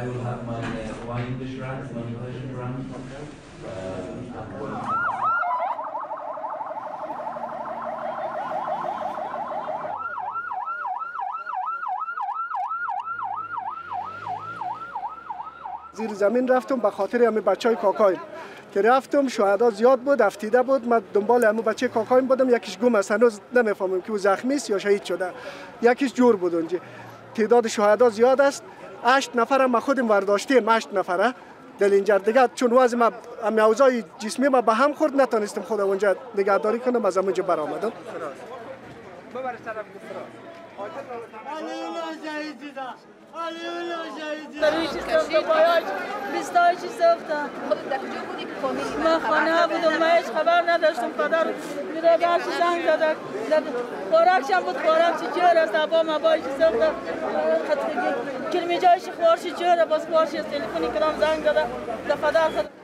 I will have my one English round, one Persian round. زیر زمین رفتم به خاطر همه بچهای کاکایم که رفتم شهدا زیاد بود افتیده بود من دنبال همه بچه کاکایم بودم یکیش گم است هنوز نمیفهمم که او زخمی است یا شهید شده یکیش جور بود اونجا تعداد شهدا زیاد است 8 نفر ما خودم برداشتیم 8 نفره دل اینجا دیگه چون وضع ما اوضاع جسمی ما به هم خورد نتونستم خودم اونجا نگهداری کنم از اونجا برآمدم ببر طرف من خانه بودم من هیچ خبر نداشتم پدر میره باش زنگ زد خوراکشم بود خوراکش چهار است با ما باش ساخت خط کلمه جایش خورش چهار باز باش تلفنی کردم زنگ زد پدر